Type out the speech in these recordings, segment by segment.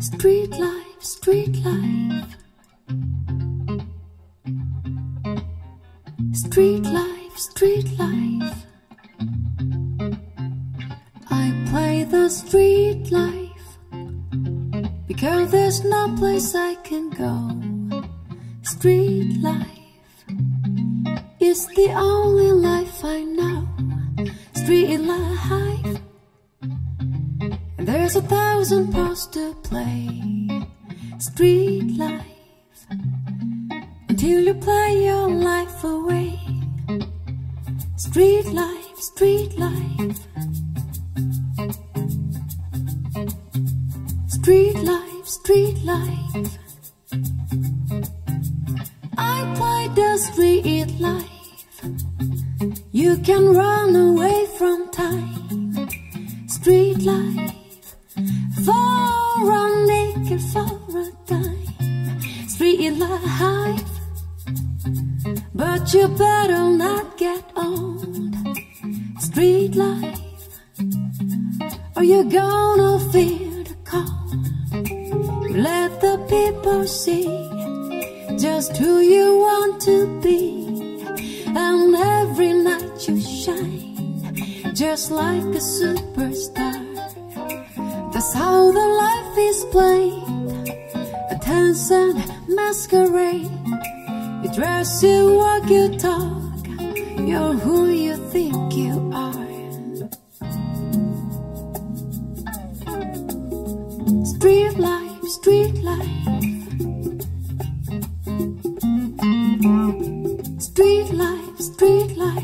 Street life, street life. Street life, street life. I play the street life because there's no place I can go. Street life is the only life I know. Street life. And there's 1,000 parts to play. Street life. Until you play your life away. Street life, street life. Street life, street life. I play the street life. You can run away from time. Street life. For a nickel, for a dime. Street life. But you better not get old. Street life. Or you're gonna feel the cold. Let the people see just who you want to be. And every night you shine just like a superstar. That's how the life is played. A dance and masquerade. You dress, you walk, you talk. You're who you think you are. Street life, street life. Street life, street life.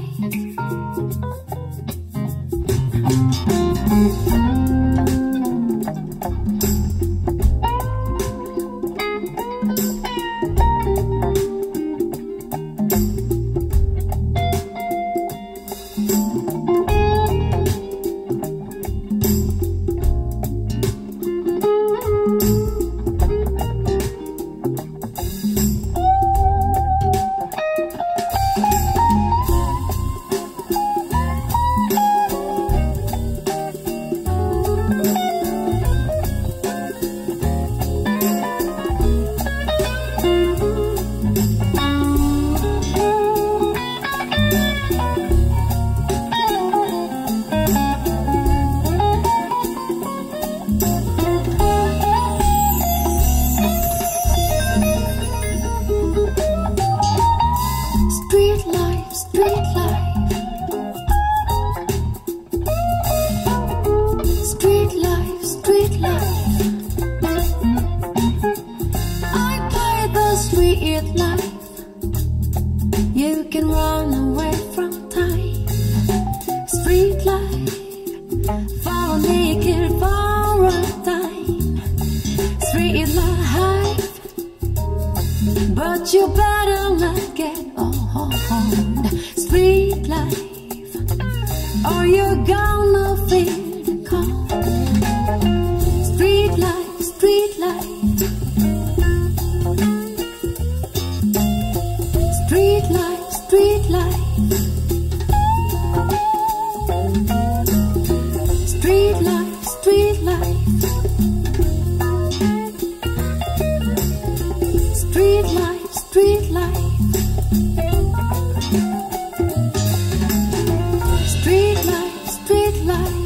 Street life.